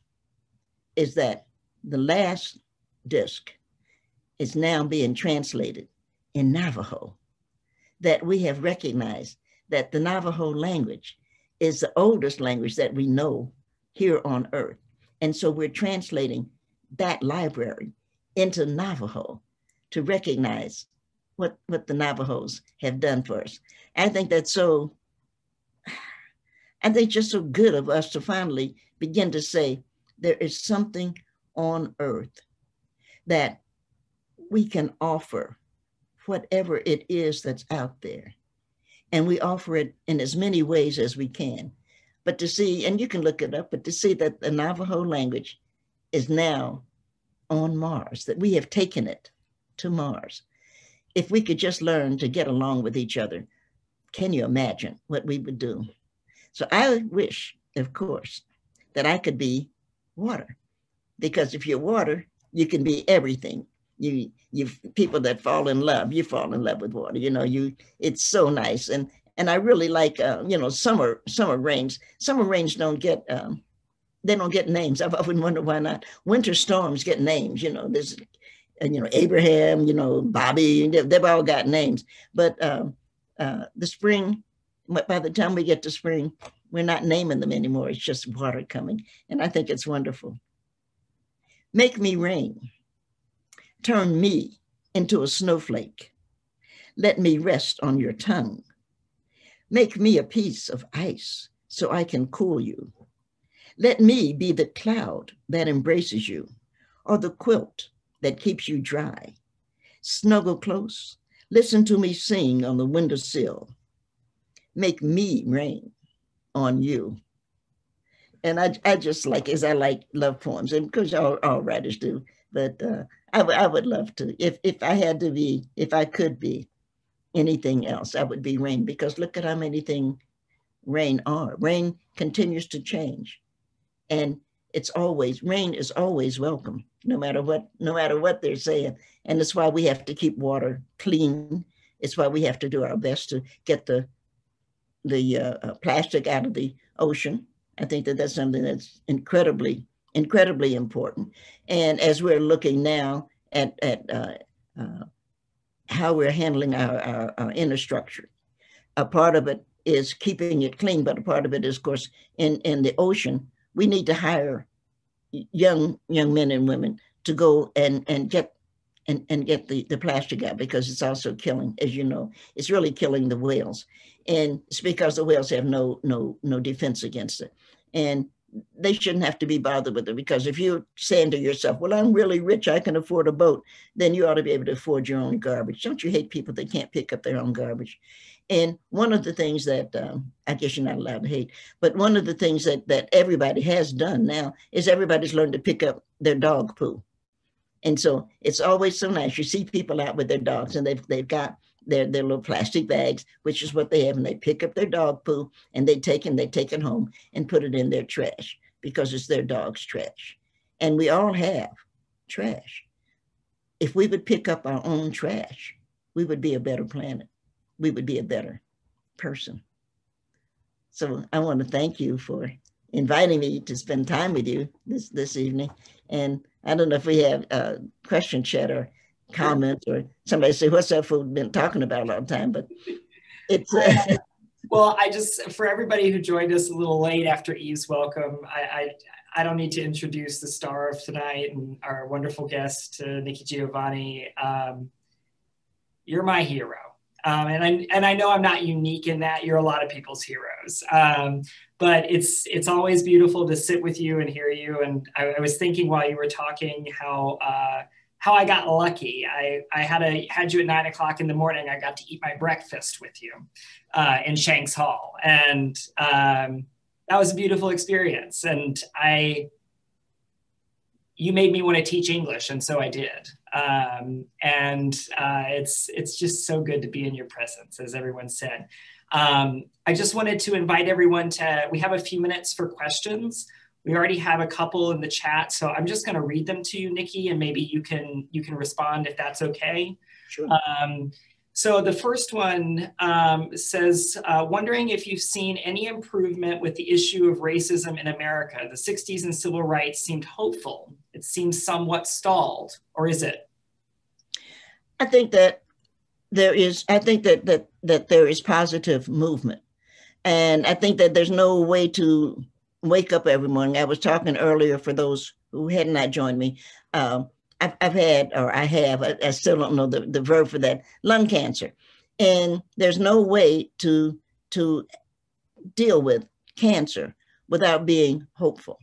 is that the last disc is now being translated in Navajo, that we have recognized that the Navajo language is the oldest language that we know here on Earth. And so we're translating that library into Navajo to recognize What, what the Navajos have done for us. I think that's so, I think just so good of us to finally begin to say, there is something on Earth that we can offer, whatever it is that's out there. And we offer it in as many ways as we can. But to see, and you can look it up, but to see that the Navajo language is now on Mars, that we have taken it to Mars. If we could just learn to get along with each other, can you imagine what we would do? So I wish, of course, that I could be water, because if you're water, you can be everything. You, you people that fall in love, you fall in love with water. You know, you it's so nice, and and I really like uh, you know summer summer rains. Summer rains don't get um, they don't get names. I've often wondered why not. Winter storms get names. You know, there's And, you know, Abraham, you know, Bobby, they've all got names. But um, uh, the spring, by the time we get to spring, we're not naming them anymore. It's just water coming. And I think it's wonderful. Make me rain. Turn me into a snowflake. Let me rest on your tongue. Make me a piece of ice so I can cool you. Let me be the cloud that embraces you, or the quilt that keeps you dry. Snuggle close, listen to me sing on the windowsill. Make me rain on you. And I, I just like, as I like love poems, and because all, all writers do, but uh, I, I would love to, if, if I had to be, if I could be anything else, I would be rain, because look at how many things rain are. Rain continues to change. And it's always, rain is always welcome, no matter what, no matter what they're saying. And it's why we have to keep water clean. It's why we have to do our best to get the the uh, plastic out of the ocean. I think that that's something that's incredibly, incredibly important. And as we're looking now at, at uh, uh, how we're handling our, our, our infrastructure, a part of it is keeping it clean, but a part of it is, of course, in, in the ocean, we need to hire young young men and women to go and, and get and, and get the, the plastic out, because it's also killing, as you know, it's really killing the whales. And it's because the whales have no no no defense against it. And they shouldn't have to be bothered with it, because if you're saying to yourself, well, I'm really rich, I can afford a boat, then you ought to be able to afford your own garbage. Don't you hate people that can't pick up their own garbage? And one of the things that, um, I guess you're not allowed to hate, but one of the things that, that everybody has done now is everybody's learned to pick up their dog poo. And so it's always so nice. You see people out with their dogs and they've, they've got their, their little plastic bags, which is what they have, and they pick up their dog poo and they take it, they take it home and put it in their trash, because it's their dog's trash. And we all have trash. If we would pick up our own trash, we would be a better planet. We would be a better person. So I want to thank you for inviting me to spend time with you this, this evening. And I don't know if we have a question chat or comments, or somebody say, what's that food been talking about a long time, but it's. Uh, well, I just, for everybody who joined us a little late after Eve's welcome, I, I, I don't need to introduce the star of tonight and our wonderful guest, uh, Nikki Giovanni. Um, you're my hero. Um, and, I, and I know I'm not unique in that. You're a lot of people's heroes, um, but it's, it's always beautiful to sit with you and hear you. And I, I was thinking while you were talking how, uh, how I got lucky. I, I had, a, had you at nine o'clock in the morning. I got to eat my breakfast with you uh, in Shanks Hall. And um, that was a beautiful experience. And I, you made me want to teach English, and so I did. Um, and uh, it's, it's just so good to be in your presence, as everyone said. Um, I just wanted to invite everyone to, we have a few minutes for questions. We already have a couple in the chat, so I'm just going to read them to you, Nikki, and maybe you can, you can respond if that's okay. Sure. Um, so the first one um, says, uh, wondering if you've seen any improvement with the issue of racism in America. The sixties and civil rights seemed hopeful. It seems somewhat stalled, or is it? I think that there is, I think that, that, that there is positive movement. And I think that there's no way to wake up every morning. I was talking earlier, for those who had not joined me, um, I've, I've had, or I have, I, I still don't know the, the verb for that, lung cancer. And there's no way to, to deal with cancer without being hopeful.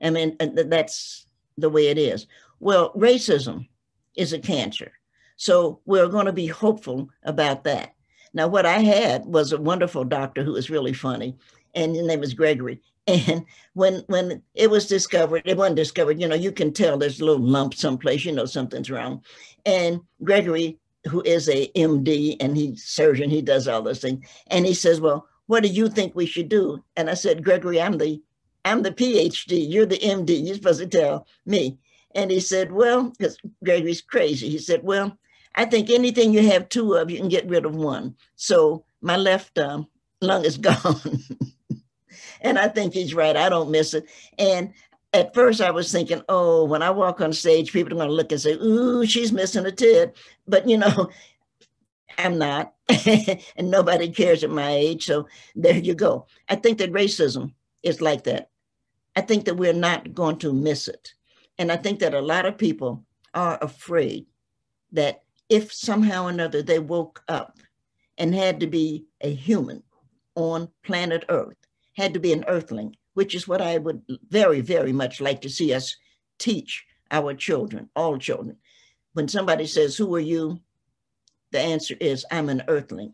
I mean, that's the way it is. Well, racism is a cancer. So we're going to be hopeful about that. Now, what I had was a wonderful doctor who was really funny, and his name was Gregory. And when, when it was discovered, it wasn't discovered, you know, you can tell there's a little lump someplace, you know, something's wrong. And Gregory, who is a M D and he's surgeon, he does all those things. And he says, well, what do you think we should do? And I said, Gregory, I'm the I'm the PhD, you're the M D, you're supposed to tell me. And he said, well, because Gregory's crazy. He said, well, I think anything you have two of, you can get rid of one. So my left um, lung is gone. And I think he's right, I don't miss it. And at first I was thinking, oh, when I walk on stage, people are gonna look and say, ooh, she's missing a tit. But you know, I'm not, and nobody cares at my age. So there you go. I think that racism is like that. I think that we're not going to miss it. And I think that a lot of people are afraid that if somehow or another they woke up and had to be a human on planet Earth, had to be an earthling, which is what I would very, very much like to see us teach our children, all children. When somebody says, who are you? The answer is, I'm an earthling.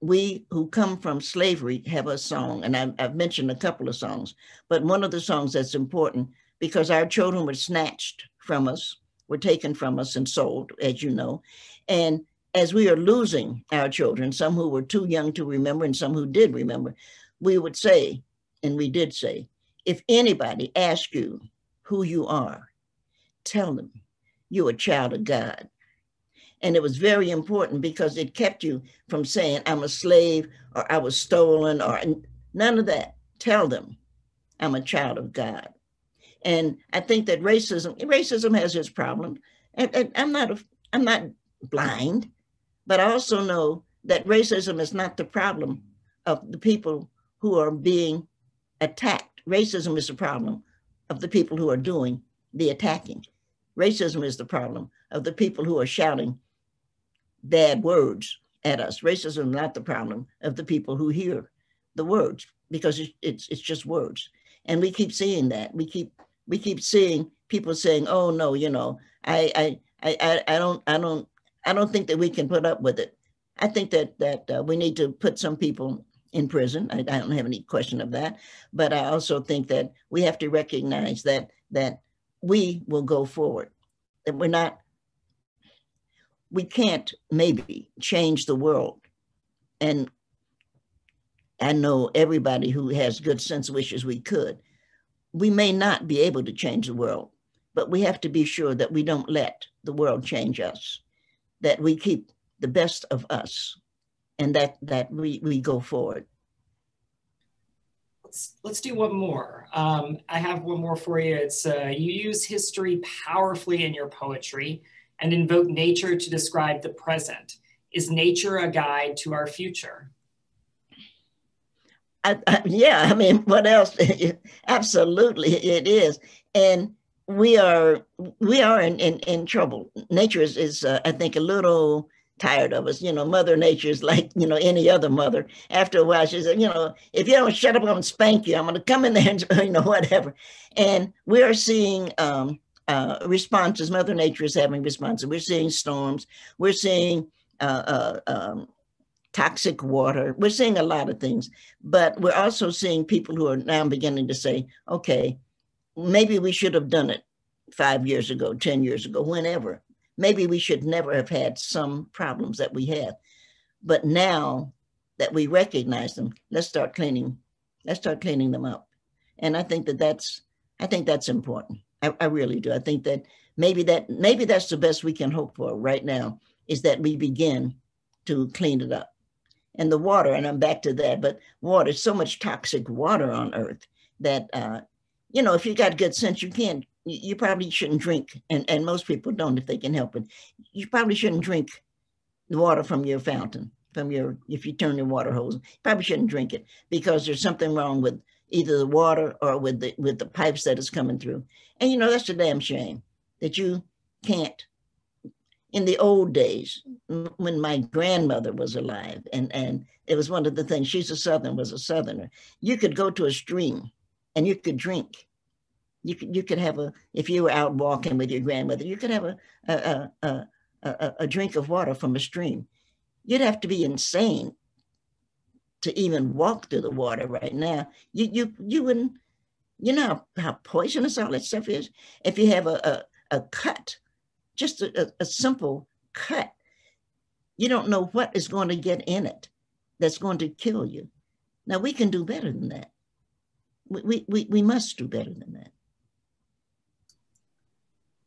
We who come from slavery have a song, and I've, I've mentioned a couple of songs, but one of the songs that's important, because our children were snatched from us, were taken from us and sold, as you know. And as we are losing our children, some who were too young to remember and some who did remember, we would say, and we did say, if anybody asks you who you are, tell them you're a child of God. And it was very important because it kept you from saying, I'm a slave, or I was stolen, or none of that. Tell them, I'm a child of God. And I think that racism, racism has its problems. And, and I'm not, a, I'm not blind, but I also know that racism is not the problem of the people who are being attacked. Racism is the problem of the people who are doing the attacking. Racism is the problem of the people who are shouting bad words at us. Racism is not the problem of the people who hear the words, because it's, it's, it's just words. And we keep seeing that. We keep we keep seeing people saying, oh no, you know, I I I I don't I don't I don't think that we can put up with it. I think that that uh, we need to put some people in prison. I, I don't have any question of that. But I also think that we have to recognize that that we will go forward. That we're not. We can't maybe change the world, and I know everybody who has good sense wishes we could. We may not be able to change the world, but we have to be sure that we don't let the world change us, that we keep the best of us, and that that we, we go forward. Let's, let's do one more. Um, I have one more for you. It's uh, you use history powerfully in your poetry and invoke nature to describe the present. Is nature a guide to our future? I, I, yeah, I mean, what else? Absolutely, it is. And we are we are in, in, in trouble. Nature is, is uh, I think, a little tired of us. You know, Mother Nature is like, you know, any other mother. After a while, she said, you know, if you don't shut up, I'm going to spank you. I'm going to come in there and, you know, whatever. And we are seeing um, uh, responses. Mother Nature is having responses. We're seeing storms. We're seeing uh, uh, um, toxic water. We're seeing a lot of things, but we're also seeing people who are now beginning to say, okay, maybe we should have done it five years ago, ten years ago, whenever. Maybe we should never have had some problems that we have. But now that we recognize them, let's start cleaning, let's start cleaning them up. And I think that that's, I think that's important. I, I really do. I think that maybe that, maybe that's the best we can hope for right now, is that we begin to clean it up. And the water, and I'm back to that, but water, so much toxic water on earth that, uh, you know, if you got good sense, you can't, you probably shouldn't drink, and, and most people don't if they can help it. You probably shouldn't drink the water from your fountain, from your, if you turn your water hose, you probably shouldn't drink it, because there's something wrong with either the water or with the, with the pipes that is coming through. And, you know, that's a damn shame that you can't. In the old days, when my grandmother was alive, and, and it was one of the things, she's a Southern, was a Southerner, you could go to a stream and you could drink. You could, you could have a, if you were out walking with your grandmother, you could have a, a, a, a, a drink of water from a stream. You'd have to be insane to even walk through the water right now. You, you, you wouldn't, you know how, how poisonous all that stuff is? If you have a, a, a cut, just a, a simple cut, you don't know what is going to get in it that's going to kill you. Now, we can do better than that. We, we, we must do better than that.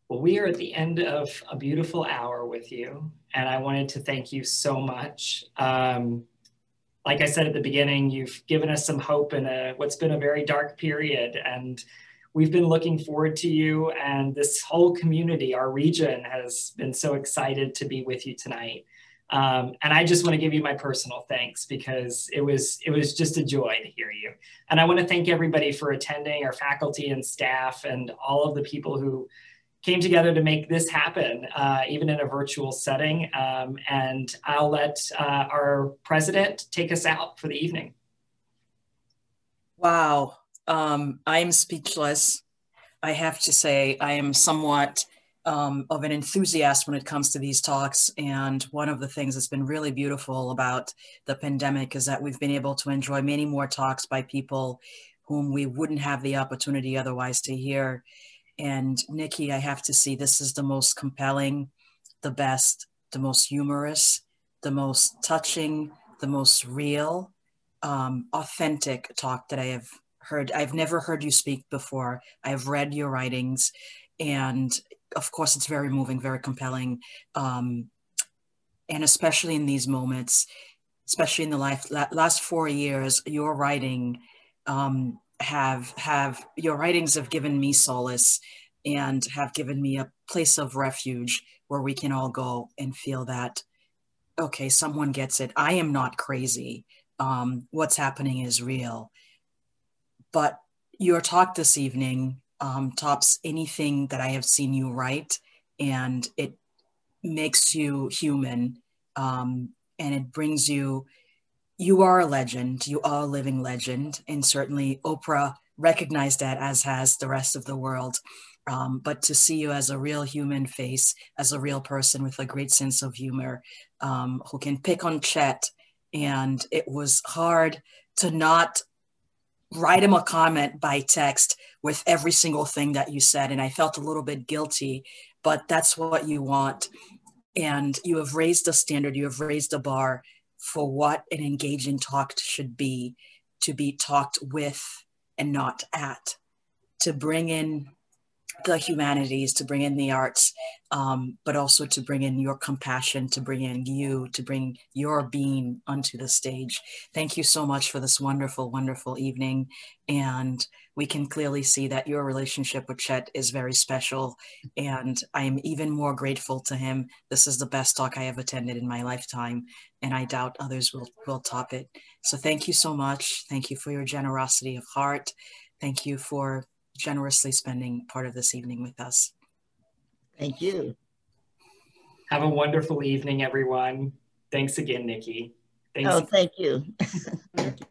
Well, we are at the end of a beautiful hour with you, and I wanted to thank you so much. Um, like I said at the beginning, you've given us some hope in a, what's been a very dark period, and we've been looking forward to you, and this whole community, our region, has been so excited to be with you tonight. Um, and I just want to give you my personal thanks, because it was, it was just a joy to hear you. And I want to thank everybody for attending, our faculty and staff, and all of the people who came together to make this happen, uh, even in a virtual setting. Um, and I'll let uh, our president take us out for the evening. Wow. Um, I'm speechless. I have to say, I am somewhat um, of an enthusiast when it comes to these talks. And one of the things that's been really beautiful about the pandemic is that we've been able to enjoy many more talks by people whom we wouldn't have the opportunity otherwise to hear. And Nikki, I have to say, this is the most compelling, the best, the most humorous, the most touching, the most real, um, authentic talk that I have heard. I've never heard you speak before. I've read your writings, and of course it's very moving, very compelling. Um, and especially in these moments, especially in the life, last four years, your writing um, have, have, your writings have given me solace and have given me a place of refuge where we can all go and feel that, okay, someone gets it. I am not crazy. Um, what's happening is real. But your talk this evening um, tops anything that I have seen you write, and it makes you human, um, and it brings you, you are a legend, you are a living legend, and certainly Oprah recognized that, as has the rest of the world. Um, but to see you as a real human face, as a real person with a great sense of humor, um, who can pick on Chet, and it was hard to not write him a comment by text with every single thing that you said, and I felt a little bit guilty, but that's what you want. And you have raised the standard, you have raised the bar for what an engaging talk should be, to be talked with and not at, to bring in the humanities, to bring in the arts, um, but also to bring in your compassion, to bring in you, to bring your being onto the stage. Thank you so much for this wonderful, wonderful evening. And we can clearly see that your relationship with Chet is very special. And I am even more grateful to him. This is the best talk I have attended in my lifetime, and I doubt others will, will top it. So thank you so much. Thank you for your generosity of heart. Thank you for generously spending part of this evening with us. Thank you. Have a wonderful evening, everyone. Thanks again, Nikki. Thanks. Oh, thank you. Thank you.